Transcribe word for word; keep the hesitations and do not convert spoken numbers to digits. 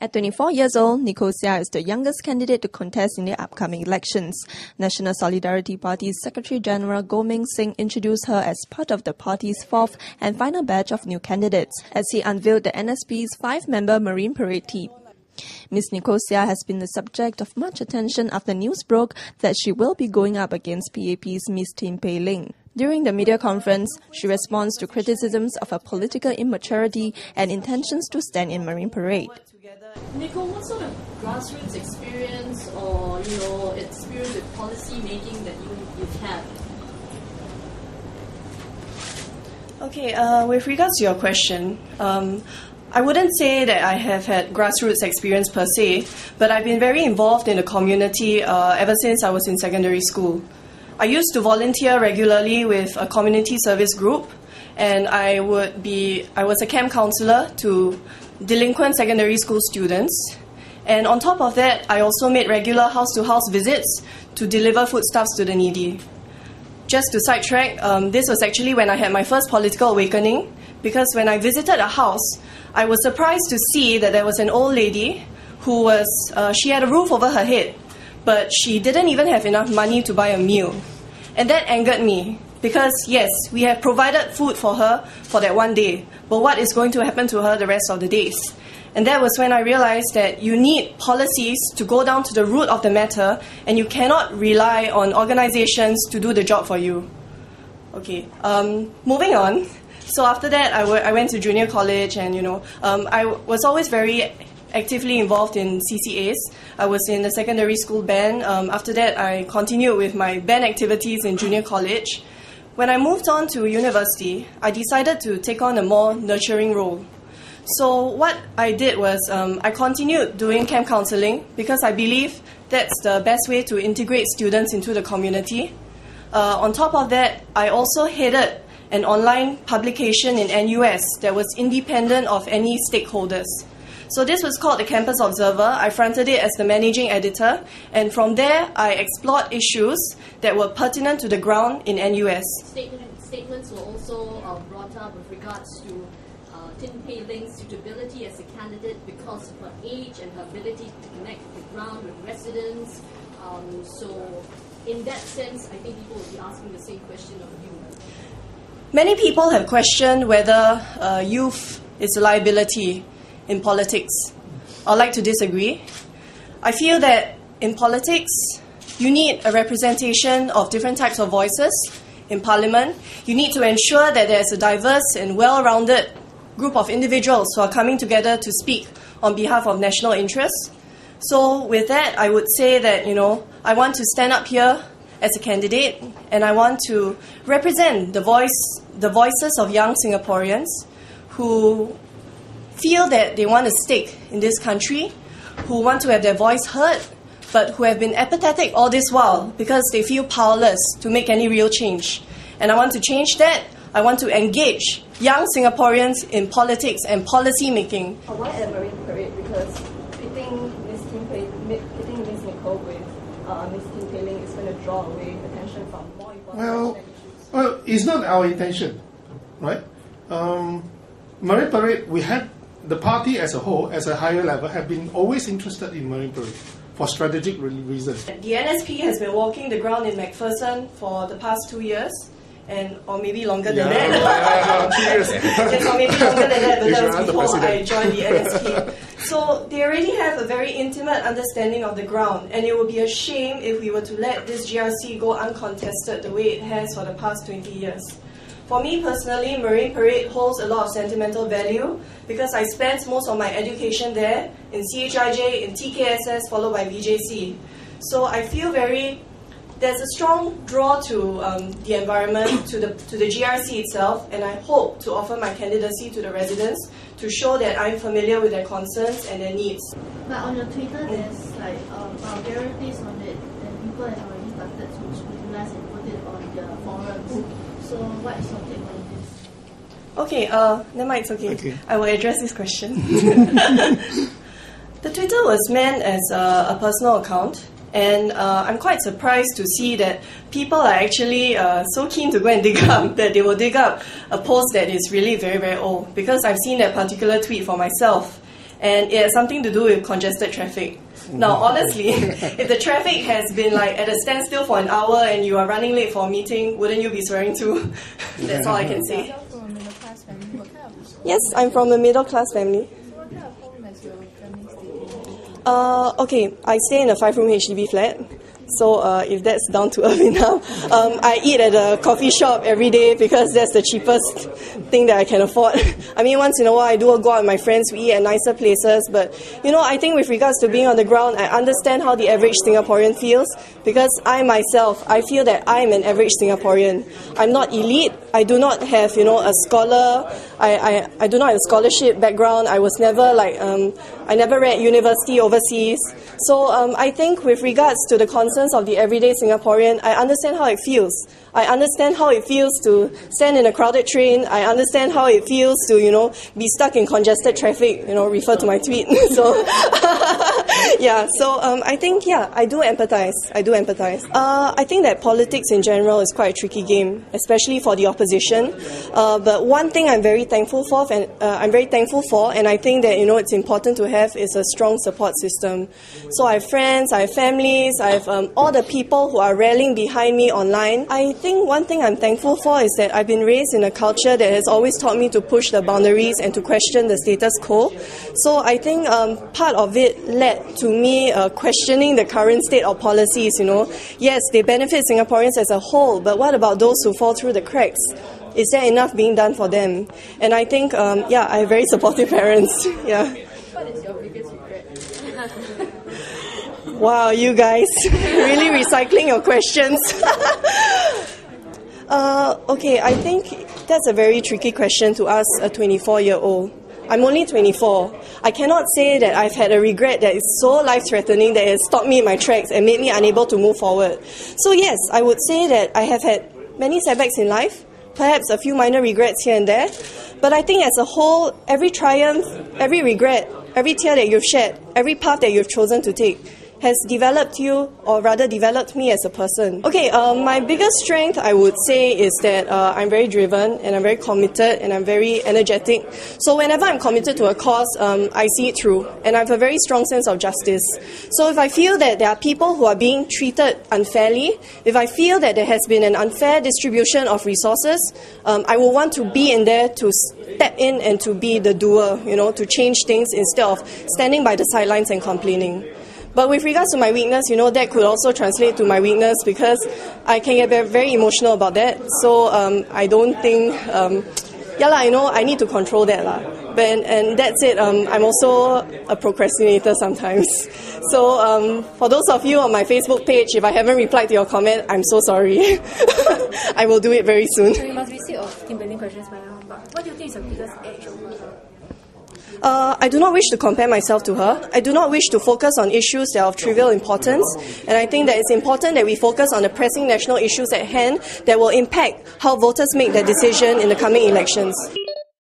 At twenty-four years old, Nicole Seah is the youngest candidate to contest in the upcoming elections. National Solidarity Party's Secretary-General Goh Meng Seng introduced her as part of the party's fourth and final batch of new candidates as he unveiled the N S P's five-member Marine Parade team. Miz Nicole Seah has been the subject of much attention after news broke that she will be going up against P A P's Miz Tin Pei Ling. During the media conference, she responds to criticisms of her political immaturity and intentions to stand in Marine Parade. Nicole, what sort of grassroots experience or you know experience with policy making that you you've had? Okay, uh, with regards to your question, um, I wouldn't say that I have had grassroots experience per se, but I've been very involved in the community uh, ever since I was in secondary school. I used to volunteer regularly with a community service group, and I would be I was a camp counselor to delinquent secondary school students. And on top of that, I also made regular house-to-house visits to deliver foodstuffs to the needy. Just to sidetrack, um, this was actually when I had my first political awakening, because when I visited a house, I was surprised to see that there was an old lady who was uh, she had a roof over her head, but she didn't even have enough money to buy a meal. And that angered me, because yes, we have provided food for her for that one day, but what is going to happen to her the rest of the days? And that was when I realized that you need policies to go down to the root of the matter, and you cannot rely on organizations to do the job for you. Okay, um, moving on. So after that, I, w I went to junior college, and you know, um, I w was always very actively involved in C C As. I was in the secondary school band. Um, after that, I continued with my band activities in junior college. When I moved on to university, I decided to take on a more nurturing role. So what I did was um, I continued doing camp counseling, because I believe that's the best way to integrate students into the community. Uh, on top of that, I also headed an online publication in N U S that was independent of any stakeholders. So this was called the Campus Observer. I fronted it as the managing editor, and from there I explored issues that were pertinent to the ground in N U S. Statement, statements were also uh, brought up with regards to uh, Tin Pei Ling's suitability as a candidate because of her age and her ability to connect with the ground with residents. Um, so in that sense, I think people will be asking the same question of you. Many people have questioned whether uh, youth is a liability in politics. I'd like to disagree. I feel that in politics, you need a representation of different types of voices in Parliament. You need to ensure that there's a diverse and well-rounded group of individuals who are coming together to speak on behalf of national interests. So with that, I would say that, you know, I want to stand up here as a candidate, and I want to represent the voice, the voices of young Singaporeans who feel that they want a stake in this country, who want to have their voice heard, but who have been apathetic all this while because they feel powerless to make any real change. And I want to change that. I want to engage young Singaporeans in politics and policy making. Why at Marine Parade? Because pitting Miz Tin Pei, pitting Miz Nicole with uh, Miz Tin Pei Ling is going to draw away attention from more important well, issues. Well, it's not our intention, right? Um, Marine Parade, we had the party as a whole, as a higher level, have been always interested in Marine Parade for strategic reasons. The N S P has been walking the ground in MacPherson for the past two years, and or maybe longer yeah, than that. Yeah, yeah, yeah. Yes, or maybe longer than that, but that was before I joined the N S P. So they already have a very intimate understanding of the ground, and it would be a shame if we were to let this G R C go uncontested the way it has for the past twenty years. For me personally, Marine Parade holds a lot of sentimental value because I spent most of my education there, in C H I J, in T K S S, followed by B J C. So I feel very, there's a strong draw to um, the environment, to the, to the G R C itself, and I hope to offer my candidacy to the residents to show that I'm familiar with their concerns and their needs. But on your Twitter, there's like um, vulgarities on it, and people have already started to scrutinize and put it on their forums. So what is your take on this? Okay, uh, never mind, it's okay. okay. I will address this question. The Twitter was meant as a, a personal account, and uh, I'm quite surprised to see that people are actually uh, so keen to go and dig up that they will dig up a post that is really very, very old, because I've seen that particular tweet for myself. and it has something to do with congested traffic. Now, honestly, if the traffic has been like at a standstill for an hour and you are running late for a meeting, wouldn't you be swearing too? That's all I can say. You're from a middle class family. What kind of Yes, I'm from a middle class family. So what kind of home is your family staying in? Uh, okay, I stay in a five-room H D B flat. So uh, if that's down to earth enough, um, I eat at a coffee shop every day because that's the cheapest thing that I can afford. I mean, once in a while I do go out with my friends, we eat at nicer places, but you know, I think with regards to being on the ground, I understand how the average Singaporean feels, because I myself, I feel that I'm an average Singaporean. I'm not elite, I do not have, you know, a scholar, I, I, I do not have a scholarship background, I was never like, um, I never read university overseas. So um, I think with regards to the concept of the everyday Singaporean, I understand how it feels. I understand how it feels to stand in a crowded train. I understand how it feels to, you know, be stuck in congested traffic, you know, refer to my tweet. So, yeah, so um, I think, yeah, I do empathize. I do empathize. Uh, I think that politics in general is quite a tricky game, especially for the opposition. Uh, but one thing I'm very thankful for, and uh, I'm very thankful for, and I think that, you know, it's important to have is a strong support system. So I have friends, I have families, I have um, all the people who are rallying behind me online. I I think one thing I'm thankful for is that I've been raised in a culture that has always taught me to push the boundaries and to question the status quo. So I think um, part of it led to me uh, questioning the current state of policies, you know. Yes, they benefit Singaporeans as a whole, but what about those who fall through the cracks? Is there enough being done for them? And I think, um, yeah, I have very supportive parents. Yeah. What is your biggest regret? Wow, you guys, really recycling your questions. Uh, okay, I think that's a very tricky question to ask a twenty-four-year-old. I'm only twenty-four. I cannot say that I've had a regret that is so life-threatening that it stopped me in my tracks and made me unable to move forward. So yes, I would say that I have had many setbacks in life, perhaps a few minor regrets here and there, but I think as a whole, every triumph, every regret, every tear that you've shed, every path that you've chosen to take, has developed you, or rather developed me as a person. Okay, uh, my biggest strength, I would say, is that uh, I'm very driven, and I'm very committed, and I'm very energetic. So whenever I'm committed to a cause, um, I see it through, and I have a very strong sense of justice. So if I feel that there are people who are being treated unfairly, if I feel that there has been an unfair distribution of resources, um, I will want to be in there to step in and to be the doer, you know, to change things instead of standing by the sidelines and complaining. But with regards to my weakness, you know, that could also translate to my weakness because I can get very emotional about that. So um, I don't think, um, yeah lah, you know, I need to control that lah. But and, and that's it. Um, I'm also a procrastinator sometimes. So um, for those of you on my Facebook page, if I haven't replied to your comment, I'm so sorry. I will do it very soon. So you must be sick of team building questions by now. But what do you think is your biggest edge over? Uh, I do not wish to compare myself to her. I do not wish to focus on issues that are of trivial importance. And I think that it's important that we focus on the pressing national issues at hand that will impact how voters make their decision in the coming elections.